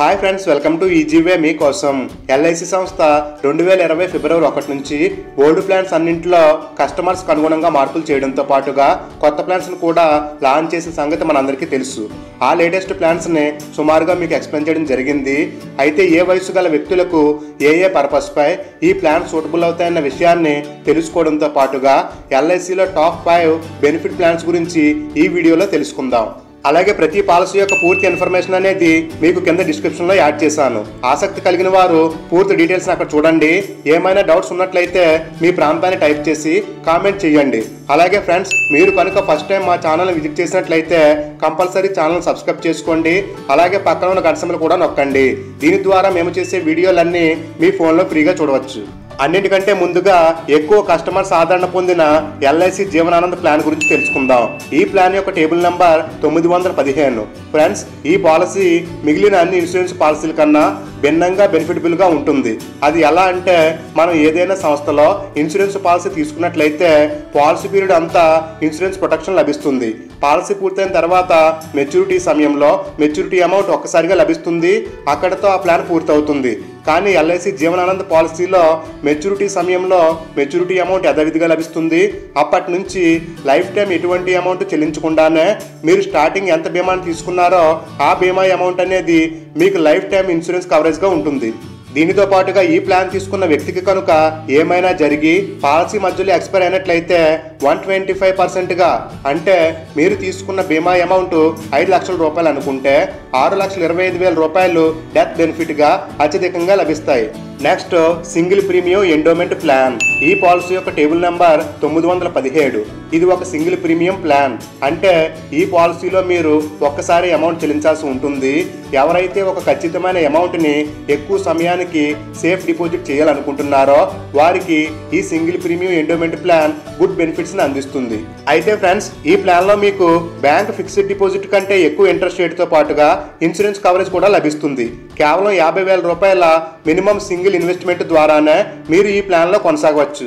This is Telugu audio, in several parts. Hi friends, welcome to easy way मीकोसम। एलआईसी संस्थ 2020 ఫిబ్రవరి 1 నుంచి ఓల్డ్ ప్లాన్స్ అన్నింటిలో కస్టమర్స్ కు అనుగుణంగా మార్పులు చేయడంతో పాటుగా కొత్త ప్లాన్స్ ను కూడా లాంచ్ చేసిన సంగతి మనందరికీ తెలుసు। ఆ లేటెస్ట్ ప్లాన్స్ ని సుమారుగా మీకు ఎక్స్‌ప్లెయిన్ చేయడం జరిగింది। అయితే ఏ వయసు గల వ్యక్తులకు ఏ పర్పస్ పై ఈ ప్లాన్ సూటబుల్ అవుతాయన్న విషయాన్ని తెలుసుకోవడంతో పాటుగా ఎల్ఐసి లో టాప్ 5 బెనిఫిట్ ప్లాన్స్ గురించి ఈ వీడియోలో తెలుసుకుందాం। అలాగే ప్రతి పాలసీ యొక్క పూర్తి ఇన్ఫర్మేషన్ అనేది మీకు కింద డిస్క్రిప్షన్ లో యాడ్ చేశాను। ఆసక్తి కలిగిన వారు పూర్తి డీటెయిల్స్ అక్కడ చూడండి। ఏమైనా డౌట్స్ ఉన్నట్లయితే మీ ప్రాంతాన్ని టైప్ చేసి కామెంట్ చేయండి। అలాగే ఫ్రెండ్స్, మీరు కనుక ఫస్ట్ టైం మా ఛానల్ విజిట్ చేసినట్లయితే కంపల్సరీ ఛానల్ సబ్స్క్రైబ్ చేసుకోండి। అలాగే పక్కన ఉన్న గంట సింబల్ కూడా నొక్కండి। దీని ద్వారా మేము చేసే వీడియోలన్నీ మీ ఫోన్లో ఫ్రీగా చూడవచ్చు। అన్నిటికంటే ముందుగా ఎక్కువ కస్టమర్స్ ఆదరణ పొందిన ఎల్ఐసి జీవనానంద ప్లాన్ గురించి తెలుసుకుందాం। ఈ ప్లాన్ యొక్క టేబుల్ నంబర్ 915। ఫ్రెండ్స్, ఈ పాలసీ మిగిలిన అన్ని ఇన్సూరెన్స్ పాలసీల కన్నా భిన్నంగా బెనిఫిటబుల్గా ఉంటుంది। అది ఎలా అంటే, మనం ఏదైనా సంస్థలో ఇన్సూరెన్స్ పాలసీ తీసుకున్నట్లయితే పాలసీ పీరియడ్ అంతా ఇన్సూరెన్స్ ప్రొటెక్షన్ లభిస్తుంది। పాలసీ పూర్తయిన తర్వాత మెచ్యూరిటీ సమయంలో మెచ్యూరిటీ అమౌంట్ ఒక్కసారిగా లభిస్తుంది। అక్కడతో ఆ ప్లాన్ పూర్తవుతుంది। కానీ ఎల్ఐసి జీవనానంద పాలసీలో మెచ్యూరిటీ సమయంలో మెచ్యూరిటీ అమౌంట్ యథావిధిగా లభిస్తుంది। అప్పటి నుంచి లైఫ్ టైం ఎటువంటి అమౌంట్ చెల్లించకుండానే మీరు స్టార్టింగ్ ఎంత బీమాను తీసుకున్నారో ఆ బీమా అమౌంట్ అనేది మీకు లైఫ్ టైం ఇన్సూరెన్స్ కవరేజ్గా ఉంటుంది। దీనితో పాటుగా ఈ ప్లాన్ తీసుకున్న వ్యక్తికి కనుక ఏమైనా జరిగి పాలసీ మధ్యలో ఎక్స్పైర్ అయినట్లయితే 125%గా, అంటే మీరు తీసుకున్న బీమా అమౌంట్ 5 లక్షల రూపాయలు అనుకుంటే 6,25,000 రూపాయలు డెత్ బెనిఫిట్గా అత్యధికంగా లభిస్తాయి। Next, single premium endowment plan. ఈ పాలసీ యొక్క టేబుల్ నెంబర్ 917। ఇది ఒక సింగిల్ ప్రీమియం ప్లాన్, అంటే ఈ పాలసీలో మీరు ఒక్కసారి అమౌంట్ చెల్లించాల్సి ఉంటుంది। ఎవరైతే ఒక ఖచ్చితమైన అమౌంట్ని ఎక్కువ సమయానికి సేఫ్ డిపాజిట్ చేయాలనుకుంటున్నారో వారికి ఈ single premium endowment plan good బెనిఫిట్స్ని అందిస్తుంది। అయితే ఫ్రెండ్స్, ఈ ప్లాన్లో మీకు బ్యాంక్ ఫిక్స్డ్ డిపాజిట్ కంటే ఎక్కువ ఇంట్రెస్ట్ రేట్తో పాటుగా ఇన్సూరెన్స్ కవరేజ్ కూడా లభిస్తుంది। కేవలం 50,000 రూపాయల మినిమం సింగిల్ ఇన్వెస్ట్మెంట్ ద్వారానే మీరు ఈ ప్లాన్లో కొనసాగవచ్చు।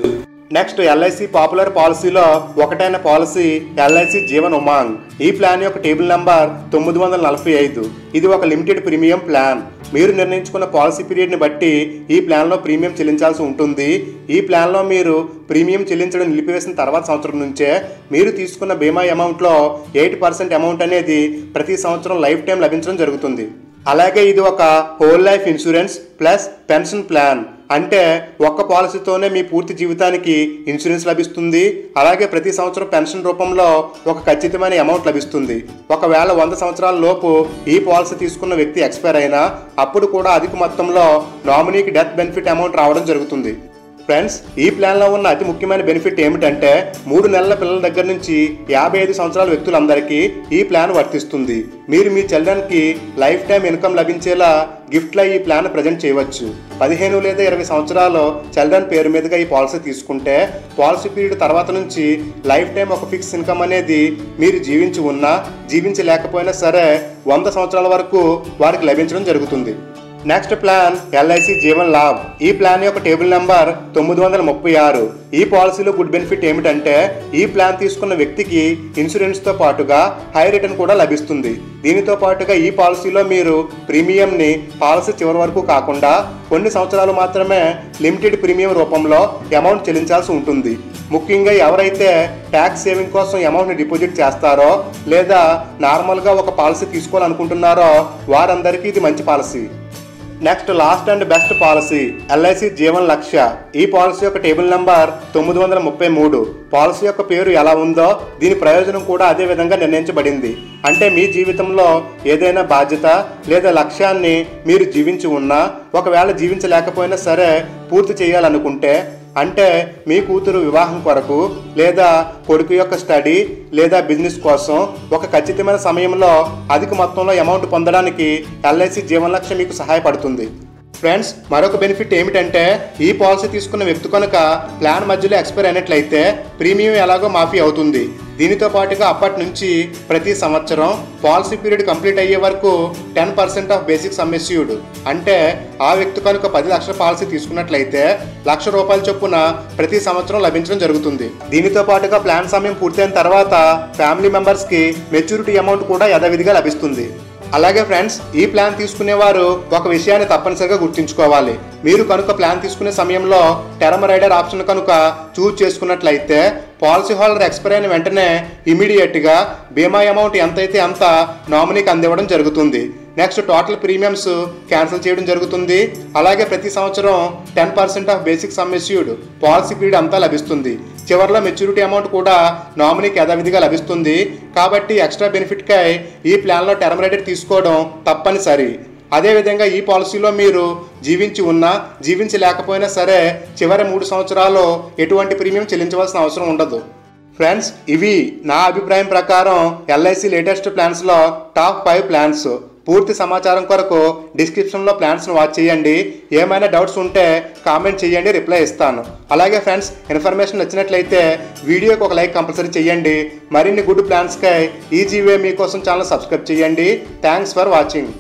నెక్స్ట్, ఎల్ఐసి పాపులర్ పాలసీలో ఒకటైన పాలసీ ఎల్ఐసి జీవన్ ఉమాంగ్। ఈ ప్లాన్ యొక్క టేబుల్ నెంబర్ 945। ఇది ఒక లిమిటెడ్ ప్రీమియం ప్లాన్। మీరు నిర్ణయించుకున్న పాలసీ పీరియడ్ని బట్టి ఈ ప్లాన్లో ప్రీమియం చెల్లించాల్సి ఉంటుంది। ఈ ప్లాన్లో మీరు ప్రీమియం చెల్లించడం నిలిపివేసిన తర్వాత సంవత్సరం నుంచే మీరు తీసుకున్న బీమా అమౌంట్లో 8% అమౌంట్ అనేది ప్రతి సంవత్సరం లైఫ్ టైం లభించడం జరుగుతుంది। అలాగే ఇది ఒక whole life insurance plus pension plan, అంటే ఒక్క పాలసీతోనే మీ పూర్తి జీవితానికి ఇన్సూరెన్స్ లభిస్తుంది। అలాగే ప్రతి సంవత్సరం పెన్షన్ రూపంలో ఒక ఖచ్చితమైన అమౌంట్ లభిస్తుంది। ఒకవేళ 100 సంవత్సరాల లోపు ఈ పాలసీ తీసుకున్న వ్యక్తి ఎక్స్పైర్ అయినా అప్పుడు కూడా అధిక మొత్తంలో నామినీకి డెత్ బెనిఫిట్ అమౌంట్ రావడం జరుగుతుంది। ఫ్రెండ్స్, ఈ ప్లాన్లో ఉన్న అతి ముఖ్యమైన బెనిఫిట్ ఏమిటంటే 3 నెలల పిల్లల దగ్గర నుంచి 55 సంవత్సరాల వ్యక్తులందరికీ ఈ ప్లాన్ వర్తిస్తుంది। మీరు మీ చిల్డ్రన్కి లైఫ్ టైం ఇన్కమ్ లభించేలా గిఫ్ట్లా ఈ ప్లాన్ ప్రజెంట్ చేయవచ్చు। 15 లేదా 20 సంవత్సరాలు చిల్డ్రన్ పేరు మీదుగా ఈ పాలసీ తీసుకుంటే పాలసీ పీరియడ్ తర్వాత నుంచి లైఫ్ టైం ఒక ఫిక్స్ ఇన్కమ్ అనేది మీరు జీవించి ఉన్నా జీవించలేకపోయినా సరే 100 సంవత్సరాల వరకు వారికి లభించడం జరుగుతుంది। Next plan LIC Jeevan Labh. ఈ ప్లాన్ యొక్క టేబుల్ నెంబర్ 936। ఈ పాలసీలో గుడ్ బెనిఫిట్ ఏమిటంటే ఈ ప్లాన్ తీసుకున్న వ్యక్తికి ఇన్సూరెన్స్తో పాటుగా హై రిటర్న్ కూడా లభిస్తుంది। దీనితో పాటుగా ఈ పాలసీలో మీరు ప్రీమియంని పాలసీ చివరి వరకు కాకుండా కొన్ని సంవత్సరాలు మాత్రమే లిమిటెడ్ ప్రీమియం రూపంలో అమౌంట్ చెల్లించాల్సి ఉంటుంది। ముఖ్యంగా ఎవరైతే ట్యాక్స్ సేవింగ్ కోసం అమౌంట్ని డిపాజిట్ చేస్తారో లేదా నార్మల్గా ఒక పాలసీ తీసుకోవాలనుకుంటున్నారో వారందరికీ ఇది మంచి policy. Next, last and best policy LIC Jeevan Lakshya. ఈ పాలసీ యొక్క టేబుల్ నెంబర్ 933। పాలసీ యొక్క పేరు ఎలా ఉందో దీని ప్రయోజనం కూడా అదే విధంగా నిర్ణయించబడింది। అంటే మీ జీవితంలో ఏదైనా బాధ్యత లేదా లక్ష్యాన్ని మీరు జీవించి ఉన్నా ఒకవేళ జీవించలేకపోయినా సరే పూర్తి చేయాలనుకుంటే, అంటే మీ కూతురు వివాహం కొరకు లేదా కొడుకు యొక్క స్టడీ లేదా బిజినెస్ కోసం ఒక ఖచ్చితమైన సమయంలో అధిక మొత్తంలో అమౌంట్ పొందడానికి ఎల్ఐసి జీవన్ లక్ష్య మీకు సహాయపడుతుంది। ఫ్రెండ్స్, మరొక బెనిఫిట్ ఏమిటంటే ఈ పాలసీ తీసుకున్న వ్యక్తి కనుక ప్లాన్ మధ్యలో ఎక్స్పైర్ అయినట్లయితే ప్రీమియం ఎలాగో మాఫీ అవుతుంది। దీనితో పాటుగా అప్పటి నుంచి ప్రతి సంవత్సరం పాలసీ పీరియడ్ కంప్లీట్ అయ్యే వరకు 10% ఆఫ్ బేసిక్ సమ్ ఇష్యూడ్, అంటే ఆ వ్యక్తి కనుక 10 లక్షల పాలసీ తీసుకున్నట్లయితే 1,00,000 రూపాయల చొప్పున ప్రతి సంవత్సరం లభించడం జరుగుతుంది। దీనితో పాటుగా ప్లాన్ సమయం పూర్తయిన తర్వాత ఫ్యామిలీ మెంబర్స్కి మెచ్యూరిటీ అమౌంట్ కూడా యథావిధిగా లభిస్తుంది। అలాగే ఫ్రెండ్స్ ఈ ప్లాన్ తీసుకునేవారు ఒక విషయాన్ని తప్పనిసరిగా గుర్తుంచుకోవాలి। మీరు కనుక ప్లాన్ తీసుకునే సమయంలో టర్మ్ రైడర్ ఆప్షన్ కనుక చూస్ చేసుకున్నట్లయితే పాలసీ హోల్డర్ ఎక్స్పైర్ అయిన వెంటనే ఇమిడియట్ గా బీమా అమౌంట్ ఎంతైతే అంత నామినీకి అందివ్వడం జరుగుతుంది। నెక్స్ట్ టోటల్ ప్రీమియమ్స్ క్యాన్సిల్ చేయడం జరుగుతుంది। అలాగే ప్రతి సంవత్సరం 10% of basic sum issued policy period అంతా లభిస్తుంది। చివరిలో మెచ్యూరిటీ అమౌంట్ కూడా నామినీకి యథావిధిగా లభిస్తుంది। కాబట్టి ఎక్స్ట్రా బెనిఫిట్కై ఈ ప్లాన్లో టర్మ్ రైడర్ తీసుకోవడం తప్పనిసరి। అదేవిధంగా ఈ పాలసీలో మీరు జీవించి ఉన్నా జీవించి లేకపోయినా సరే చివరి 3 సంవత్సరాల్లో ఎటువంటి ప్రీమియం చెల్లించవలసిన అవసరం ఉండదు। ఫ్రెండ్స్ ఇవి నా అభిప్రాయం ప్రకారం LIC లేటెస్ట్ ప్లాన్స్లో top 5 ప్లాన్స్। పూర్తి సమాచారం కొరకు డిస్క్రిప్షన్లో ప్లాన్స్ను వాచ్ చేయండి। ఏమైనా డౌట్స్ ఉంటే కామెంట్ చేయండి, రిప్లై ఇస్తాను। అలాగే ఫ్రెండ్స్ ఇన్ఫర్మేషన్ నచ్చినట్లయితే వీడియోకి ఒక లైక్ కంపల్సరీ చేయండి। మరిన్ని గుడ్ ప్లాన్స్కై EASY WAY మీకోసం ఛానల్ సబ్స్క్రైబ్ చేయండి। Thanks for watching.